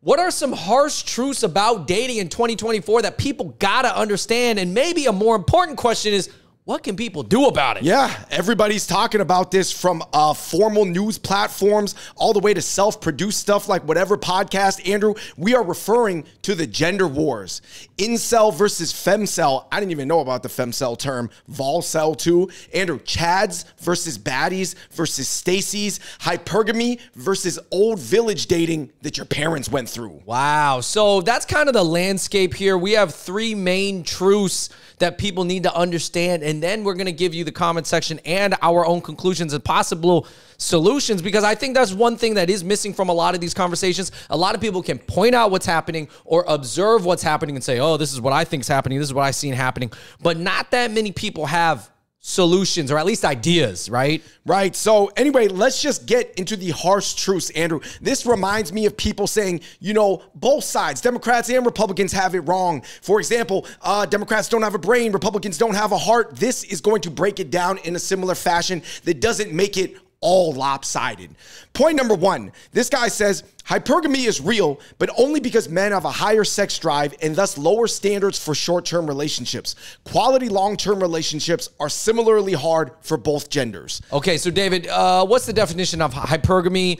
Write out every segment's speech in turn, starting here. What are some harsh truths about dating in 2024 that people gotta understand? And maybe a more important question is, what can people do about it? Yeah, everybody's talking about this, from formal news platforms all the way to self-produced stuff like whatever podcast. Andrew, we are referring to the gender wars. Incel versus femcel. I didn't even know about the femcel term. Volcel too. Andrew, chads versus baddies versus Stacy's. Hypergamy versus old village dating that your parents went through. Wow, so that's kind of the landscape here. We have three main truths that people need to understand, and then we're going to give you the comment section and our own conclusions and possible solutions, because I think that's one thing that is missing from a lot of these conversations. A lot of people can point out what's happening or observe what's happening and say, oh, this is what I think is happening, this is what I've seen happening, but not that many people have solutions, or at least ideas, right? Right. So anyway, let's just get into the harsh truths, Andrew. This reminds me of people saying, you know, both sides, Democrats and Republicans, have it wrong. For example, Democrats don't have a brain, Republicans don't have a heart. This is going to break it down in a similar fashion that doesn't make it all lopsided. Point number one, this guy says, hypergamy is real, but only because men have a higher sex drive and thus lower standards for short-term relationships. Quality long-term relationships are similarly hard for both genders. Okay, so David, what's the definition of hypergamy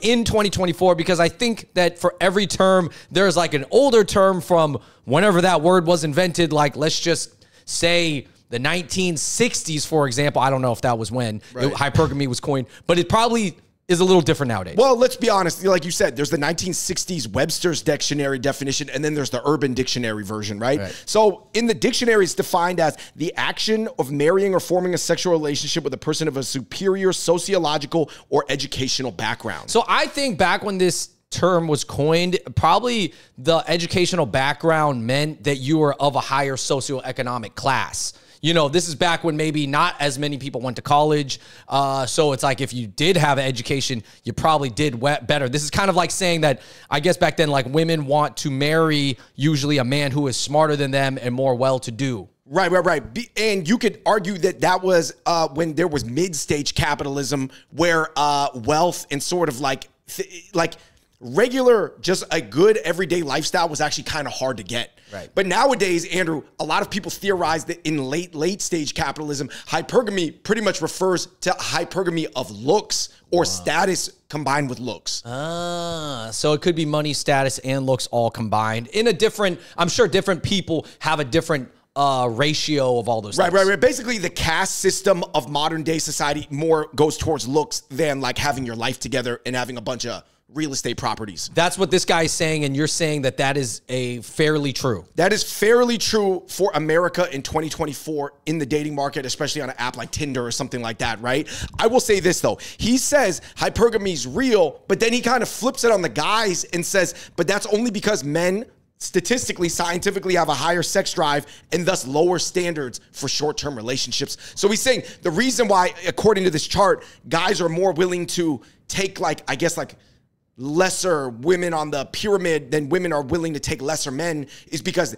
in 2024? Because I think that for every term, there's like an older term from whenever that word was invented, like let's just say the 1960s, for example. I don't know if that was when hypergamy was coined, but it probably is a little different nowadays. Well, let's be honest. Like you said, there's the 1960s Webster's dictionary definition, and then there's the Urban Dictionary version, right? So in the dictionary, it's defined as the action of marrying or forming a sexual relationship with a person of a superior sociological or educational background. So I think back when this term was coined, probably the educational background meant that you were of a higher socioeconomic class. You know, this is back when maybe not as many people went to college. So it's like if you did have an education, you probably did better. This is kind of like saying that, I guess back then, like women want to marry usually a man who is smarter than them and more well-to-do. Right. And you could argue that that was when there was mid-stage capitalism, where wealth and sort of like regular, just a good everyday lifestyle was actually kind of hard to get. Right. But nowadays, Andrew, a lot of people theorize that in late stage capitalism, hypergamy pretty much refers to hypergamy of looks or status combined with looks. Ah, so it could be money, status, and looks all combined in a different, I'm sure different people have a different ratio of all those things. Right. Basically, the caste system of modern day society more goes towards looks than like having your life together and having a bunch of real estate properties. That's what this guy is saying, and you're saying that that is a fairly true. That is fairly true for America in 2024 in the dating market, especially on an app like Tinder or something like that, right? I will say this though. He says hypergamy is real, but then he kind of flips it on the guys and says, but that's only because men statistically, scientifically have a higher sex drive and thus lower standards for short-term relationships. So he's saying the reason why, according to this chart, guys are more willing to take like lesser women on the pyramid than women are willing to take lesser men is because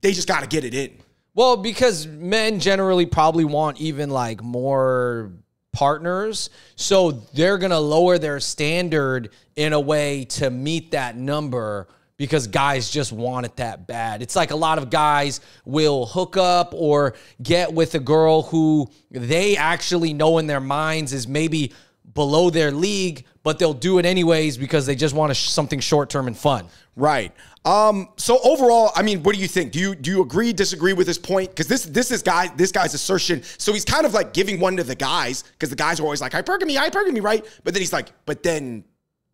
they just got to get it in. Well, because men generally probably want even like more partners. So they're going to lower their standard in a way to meet that number, because guys just want it that bad. It's like a lot of guys will hook up or get with a girl who they actually know in their minds is maybe below their league, but they'll do it anyways because they just want something short-term and fun. Right. So overall, I mean, what do you think? Do you agree, disagree with this point? Because this guy's assertion. So he's kind of like giving one to the guys, because the guys are always like, hypergamy, right? But then he's like, but then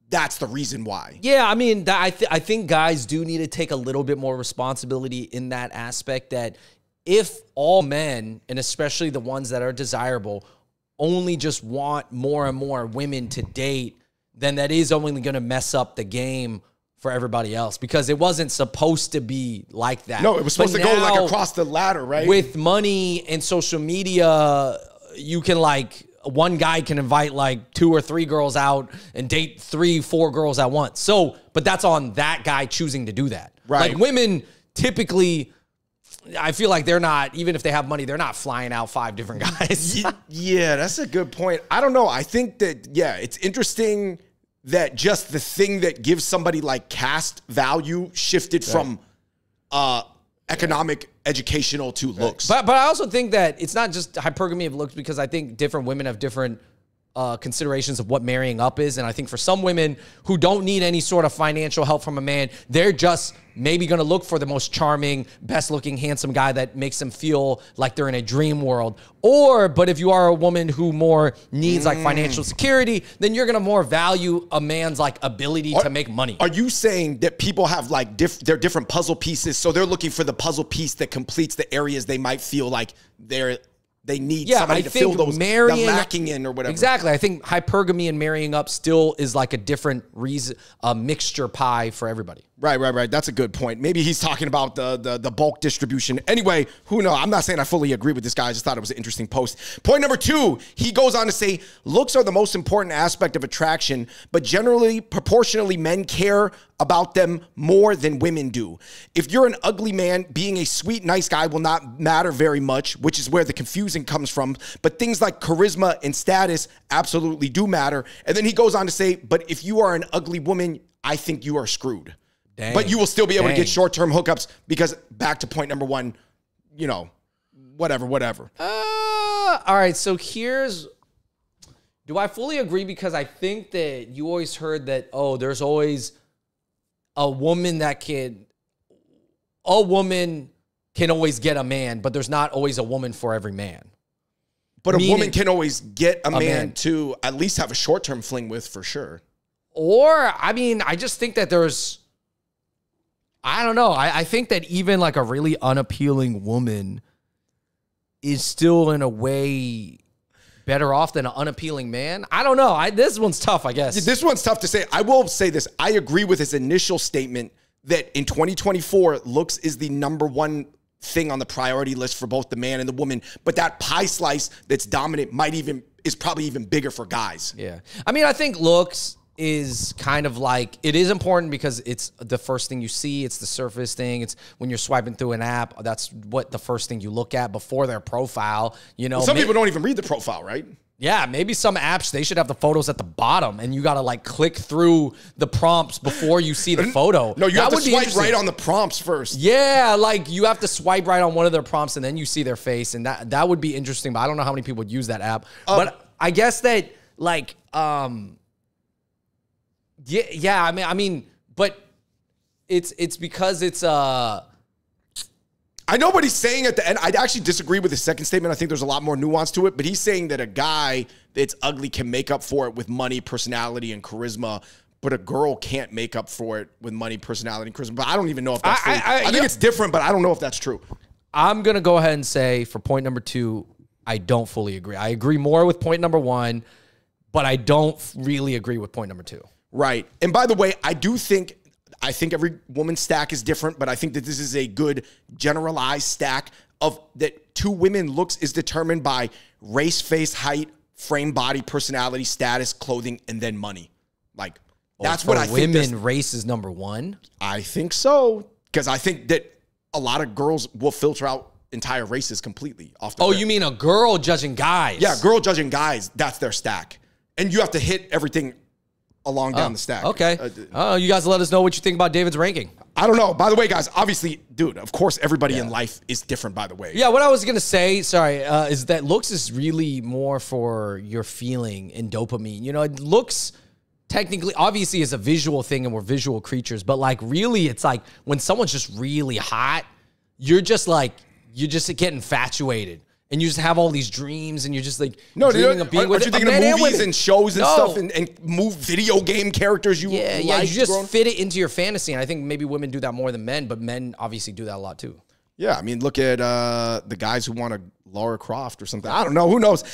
that's the reason why. Yeah, I mean, I think guys do need to take a little bit more responsibility in that aspect, that if all men, and especially the ones that are desirable, only just want more and more women to date, then that is only going to mess up the game for everybody else, because it wasn't supposed to be like that. No, it was supposed to go like across the ladder, right? With money and social media, you can like, one guy can invite like 2 or 3 girls out and date 3, 4 girls at once. So, but that's on that guy choosing to do that. Right. Like women typically, I feel like they're not, even if they have money, they're not flying out 5 different guys. Yeah, that's a good point. I don't know. I think that, yeah, it's interesting that just the thing that gives somebody like caste value shifted from economic, educational to looks. But I also think that it's not just hypergamy of looks, because I think different women have different considerations of what marrying up is. And I think for some women who don't need any sort of financial help from a man, they're just maybe going to look for the most charming, best looking, handsome guy that makes them feel like they're in a dream world. Or, but if you are a woman who more needs like financial security, then you're going to more value a man's like ability to make money. Are you saying that people have like they're different puzzle pieces? So they're looking for the puzzle piece that completes the areas they might feel like they're they need somebody to fill those lacking in or whatever. Exactly. I think hypergamy and marrying up still is like a different reason, a mixture pie for everybody. Right. That's a good point. Maybe he's talking about the bulk distribution. Anyway, who knows? I'm not saying I fully agree with this guy. I just thought it was an interesting post. Point number two, he goes on to say, looks are the most important aspect of attraction, but generally, proportionally, men care about them more than women do. If you're an ugly man, being a sweet, nice guy will not matter very much, which is where the confusion comes from. But things like charisma and status absolutely do matter. And then he goes on to say, but if you are an ugly woman, I think you are screwed. Dang. But you will still be able to get short-term hookups because back to point number one, you know, whatever. All right, so here's... Do I fully agree? Because I think that you always heard that, oh, there's always... A woman can always get a man, but there's not always a woman for every man. But meaning, a woman can always get a man to at least have a short-term fling with, for sure. Or, I mean, I just think that there's, I don't know. I think that even like a really unappealing woman is still in a way better off than an unappealing man? I don't know. This one's tough, I guess. This one's tough to say. I will say this. I agree with his initial statement that in 2024, looks is the #1 thing on the priority list for both the man and the woman. But that pie slice that's dominant is probably even bigger for guys. Yeah. I mean, I think looks is kind of like, it is important because it's the first thing you see. It's the surface thing. It's when you're swiping through an app. That's what the first thing you look at before their profile. You know, well, some people don't even read the profile, right? Yeah, maybe some apps, they should have the photos at the bottom and you got to like click through the prompts before you see the photo. No, you have to swipe right on the prompts first. Yeah, like you have to swipe right on one of their prompts and then you see their face, and that would be interesting, but I don't know how many people would use that app. But I guess that like, yeah, I mean, but it's because it's I know what he's saying at the end. I actually disagree with his second statement. I think there's a lot more nuance to it, but he's saying that a guy that's ugly can make up for it with money, personality, and charisma, but a girl can't make up for it with money, personality, and charisma. But I don't even know if that's true. I think it's different, but I don't know if that's true. I'm going to go ahead and say for point number two, I don't fully agree. I agree more with point number one, but I don't really agree with point number two. Right. And by the way, I think every woman's stack is different, but I think that this is a good generalized stack of that two women looks is determined by race, face, height, frame, body, personality, status, clothing, and then money. Like that's what I think. Women, race is #1. I think so. Because I think that a lot of girls will filter out entire races completely off the rip. You mean a girl judging guys? Yeah, girl judging guys, that's their stack. And you have to hit everything along down the stack. Okay. You guys let us know what you think about David's ranking. I don't know. By the way, guys, obviously, dude, of course, everybody in life is different, by the way. Yeah, what I was going to say, sorry, is that looks is really more for your feeling and dopamine. You know, it looks technically, obviously, is a visual thing and we're visual creatures, but like really, it's like when someone's just really hot, you're just like, you just get infatuated. And you just have all these dreams, and you're just like dreaming of being with it. Aren't you thinking of movies and shows and stuff, and video game characters you like? Yeah, you just fit it into your fantasy, and I think maybe women do that more than men, but men obviously do that a lot too. Yeah, I mean, look at the guys who want a Lara Croft or something. I don't know. Who knows?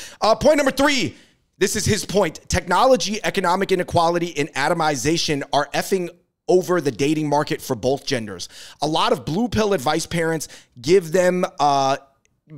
Point number three. This is his point. Technology, economic inequality, and atomization are effing over the dating market for both genders. A lot of blue pill advice parents give them...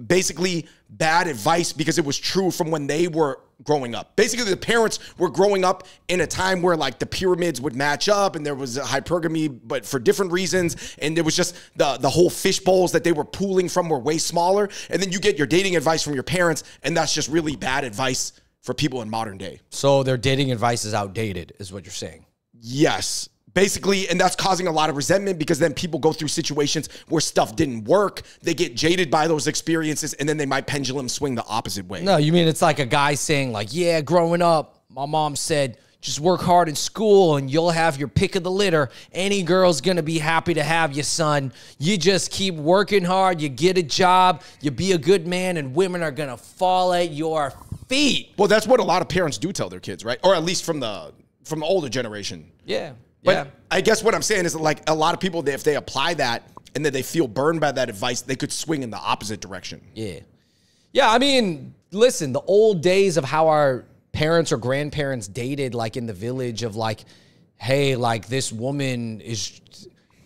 basically bad advice because it was true from when they were growing up. Basically, the parents were growing up in a time where like the pyramids would match up and there was a hypergamy, but for different reasons. And there was just the whole fish bowls that they were pooling from were way smaller. And then you get your dating advice from your parents, and that's just really bad advice for people in modern day. So their dating advice is outdated, is what you're saying. Yes. Basically, and that's causing a lot of resentment because then people go through situations where stuff didn't work. They get jaded by those experiences, and then they might pendulum swing the opposite way. No, you mean it's like a guy saying like, yeah, growing up, my mom said, just work hard in school and you'll have your pick of the litter. Any girl's going to be happy to have you, son. You just keep working hard. You get a job. You be a good man, and women are going to fall at your feet. Well, that's what a lot of parents do tell their kids, right? Or at least from the older generation. Yeah. But yeah. I guess what I'm saying is that, like, a lot of people, if they apply that and then they feel burned by that advice, they could swing in the opposite direction. Yeah. Yeah, I mean, listen, the old days of how our parents or grandparents dated, like, in the village of, like, hey, like, this woman is...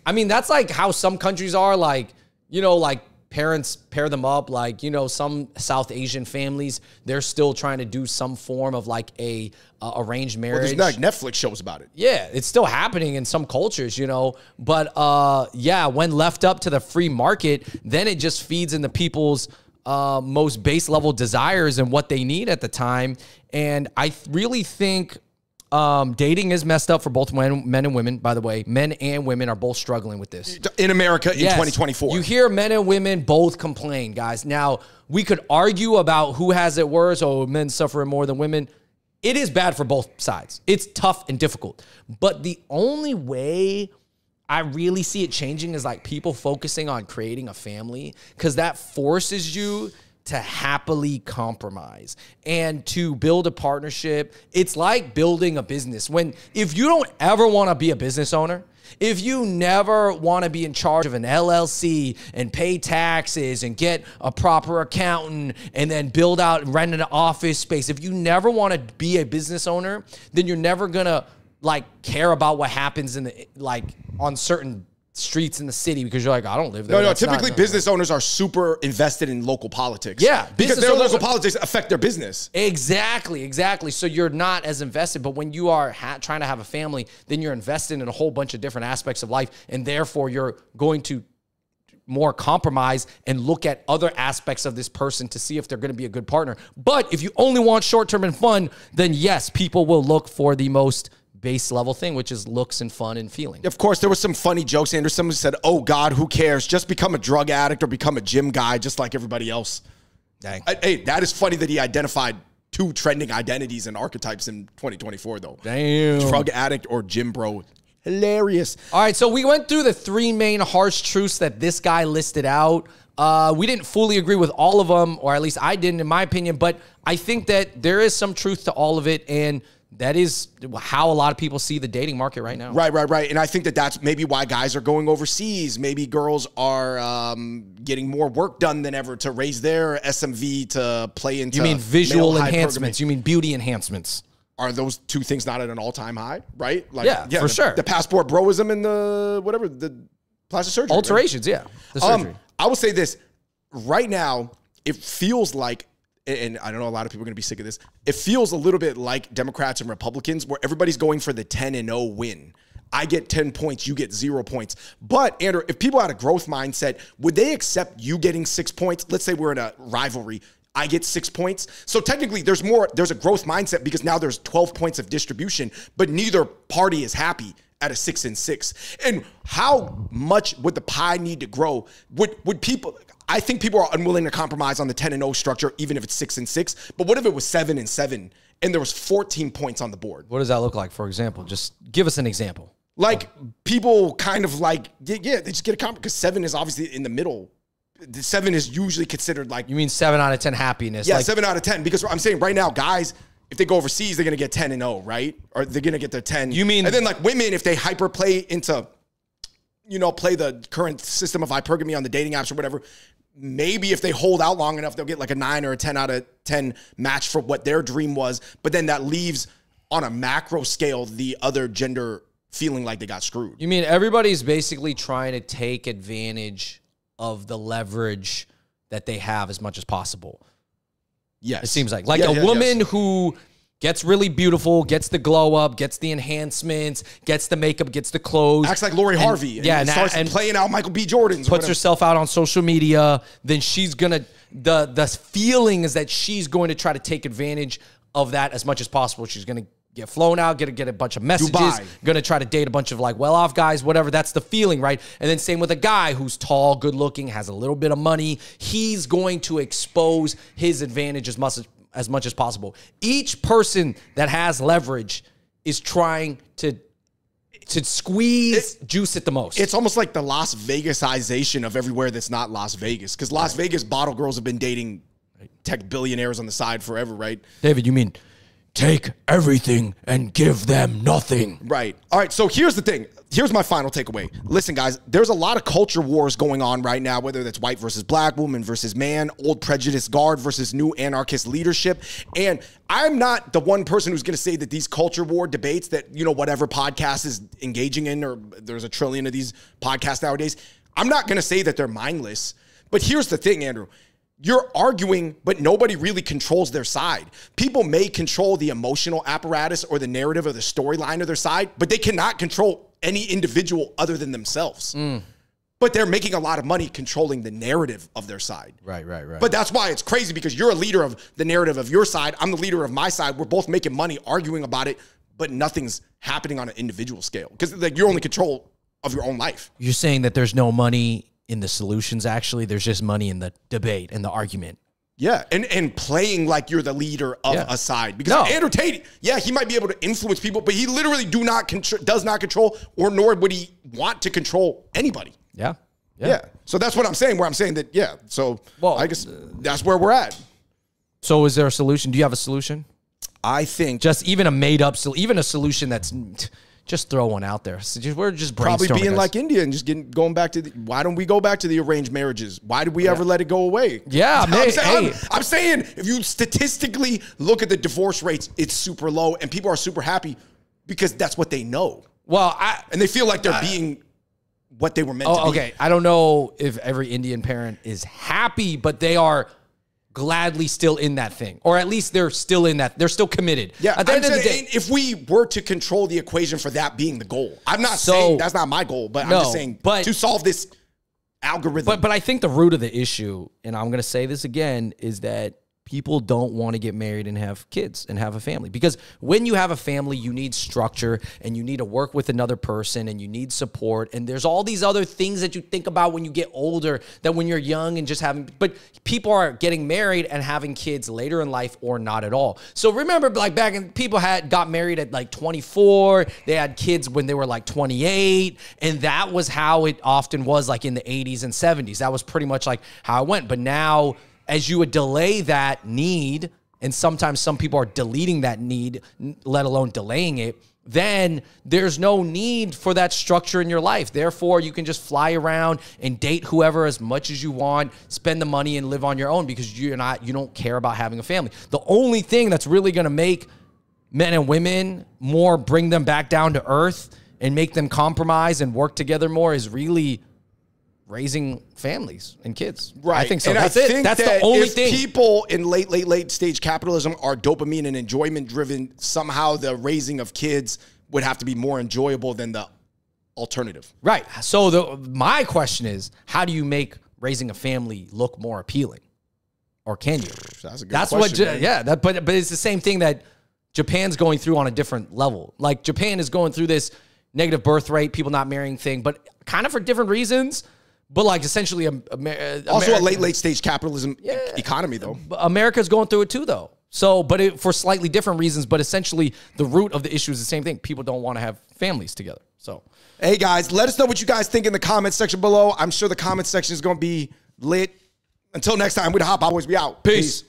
I mean, that's, like, how some countries are, like, you know, like, parents pair them up, like, you know, some South Asian families, they're still trying to do some form of like a arranged marriage. Well, there's like Netflix shows about it. Yeah, it's still happening in some cultures, you know, but yeah, when left up to the free market, then it just feeds into people's most base level desires and what they need at the time. And I really think dating is messed up for both men and women, by the way. Men and women are both struggling with this. In America in 2024. You hear men and women both complain, guys. Now, we could argue about who has it worse, or men suffering more than women. It is bad for both sides. It's tough and difficult. But the only way I really see it changing is like people focusing on creating a family, because that forces you to happily compromise and to build a partnership. It's like building a business. If you don't ever want to be a business owner, if you never want to be in charge of an LLC and pay taxes and get a proper accountant and then build out and rent an office space, if you never want to be a business owner, then you're never going to like care about what happens in the like on certain streets in the city, because you're like, I don't live there. No, no, typically business owners are super invested in local politics. Yeah. Because their local politics affect their business. Exactly, exactly. So you're not as invested, but when you are trying to have a family, then you're invested in a whole bunch of different aspects of life, and therefore you're going to more compromise and look at other aspects of this person to see if they're going to be a good partner. But if you only want short-term and fun, then yes, people will look for the most base level thing, which is looks and fun and feeling. Of course, there were some funny jokes, Andrew. Someone said, oh God, who cares? Just become a drug addict or become a gym guy just like everybody else. Dang. Hey, that is funny that he identified two trending identities and archetypes in 2024, though. Damn. Drug addict or gym bro. Hilarious. All right, so we went through the three main harsh truths that this guy listed out. We didn't fully agree with all of them, or at least I didn't in my opinion, but I think that there is some truth to all of it, and that is how a lot of people see the dating market right now. Right, right, right. And I think that that's maybe why guys are going overseas. Maybe girls are getting more work done than ever to raise their SMV to play into... You mean visual enhancements. You mean beauty enhancements. Are those two things not at an all-time high, right? Like, yeah, for sure. The passport broism and the whatever, the plastic surgery. Alterations, right? Yeah. The surgery. I will say this. Right now, it feels like... and I don't know, a lot of people are going to be sick of this. It feels a little bit like Democrats and Republicans where everybody's going for the 10-0 win. I get 10 points, you get 0 points. But, Andrew, if people had a growth mindset, would they accept you getting 6 points? Let's say we're in a rivalry. I get 6 points. So technically there's a growth mindset because now there's 12 points of distribution, but neither party is happy at a 6 and 6. And how much would the pie need to grow? Would people... I think people are unwilling to compromise on the 10-0 structure, even if it's 6 and 6. But what if it was 7 and 7 and there was 14 points on the board? What does that look like, for example? Just give us an example. Like people kind of like, yeah, they just get a compromise because 7 is obviously in the middle. 7 is usually considered like... You mean 7 out of 10 happiness? Yeah, like 7 out of 10. Because I'm saying right now, guys, if they go overseas, they're going to get 10-0, right? Or they're going to get their 10. You mean... And then like women, if they hyperplay into... you know, play the current system of hypergamy on the dating apps or whatever, maybe if they hold out long enough, they'll get like a 9 or a 10 out of 10 match for what their dream was. But then that leaves on a macro scale, the other gender feeling like they got screwed. You mean everybody's basically trying to take advantage of the leverage that they have as much as possible. Yes. It seems like a woman who... gets really beautiful, gets the glow up, gets the enhancements, gets the makeup, gets the clothes. Acts like Lori Harvey. And starts playing out Michael B. Jordan's. Puts herself out on social media. Then she's going to, the feeling is that she's going to try to take advantage of that as much as possible. She's going to get flown out, get a bunch of messages, Dubai. Gonna try to date a bunch of like well-off guys, whatever. That's the feeling, right? And then same with a guy who's tall, good-looking, has a little bit of money. He's going to expose his advantage as much as possible. Each person that has leverage is trying to squeeze juice at the most. It's almost like the Las Vegasization of everywhere that's not Las Vegas, because Las Vegas bottle girls have been dating tech billionaires on the side forever, right? David, you mean... take everything and give them nothing. Right. All right, so here's the thing. Here's my final takeaway. Listen, guys, there's a lot of culture wars going on right now, whether that's white versus black, woman versus man, old prejudiced guard versus new anarchist leadership. And I'm not the one person who's going to say that these culture war debates that, you know, whatever podcast is engaging in, or there's a trillion of these podcasts nowadays, I'm not going to say that they're mindless. But here's the thing, Andrew. You're arguing, but nobody really controls their side. People may control the emotional apparatus or the narrative or the storyline of their side, but they cannot control any individual other than themselves. Mm. But they're making a lot of money controlling the narrative of their side. Right, right, right. But that's why it's crazy, because you're a leader of the narrative of your side. I'm the leader of my side. We're both making money arguing about it, but nothing's happening on an individual scale, because like you're only in control of your own life. You're saying that there's no money in the solutions, actually. There's just money in the debate and the argument. Yeah, and playing like you're the leader of a side. Because Andrew Tate, yeah, he might be able to influence people, but he literally does not control, or nor would he want to control anybody. Yeah. Yeah. So that's what I'm saying, where I'm saying that, yeah. So well, I guess that's where we're at. So is there a solution? Do you have a solution? I think just even a made-up, even a solution that's... just throw one out there. We're just brainstorming. Probably being guys. Like India and just going back to the, why don't we go back to the arranged marriages? Why did we ever let it go away? Yeah, man. I'm saying, if you statistically look at the divorce rates, it's super low and people are super happy because that's what they know. Well, and they feel like they're being what they were meant to be. Okay, I don't know if every Indian parent is happy, but they are gladly still in that thing, or at least they're still in that. They're still committed. Yeah, at the end of the day, if we were to control the equation for that being the goal, I'm not saying that's not my goal, but I'm just saying to solve this algorithm. But I think the root of the issue, and I'm going to say this again, is that people don't want to get married and have kids and have a family, because when you have a family, you need structure and you need to work with another person and you need support. And there's all these other things that you think about when you get older that when you're young and just having, but people are getting married and having kids later in life or not at all. So remember, like back in, people got married at like 24. They had kids when they were like 28. And that was how it often was, like in the 80s and 70s. That was pretty much like how it went. But now, as you would delay that need, and sometimes some people are deleting that need, let alone delaying it, then there's no need for that structure in your life. Therefore, you can just fly around and date whoever as much as you want, spend the money and live on your own, because you don't care about having a family. The only thing that's really going to make men and women more, bring them back down to earth and make them compromise and work together more, is really raising families and kids. Right. I think so. And that's it. That's the only thing. People in late stage capitalism are dopamine and enjoyment driven. Somehow the raising of kids would have to be more enjoyable than the alternative. Right. So my question is, how do you make raising a family look more appealing? Or can you? That's a good question. But it's the same thing that Japan's going through on a different level. Like Japan is going through this negative birth rate, people not marrying thing, but kind of for different reasons. But like essentially, also a late stage capitalism economy though. America's going through it too though. So, but for slightly different reasons. But essentially, the root of the issue is the same thing. People don't want to have families together. So, hey guys, let us know what you guys think in the comments section below. I'm sure the comments section is going to be lit. Until next time, we're the Hot Pot Boys. We out. Peace.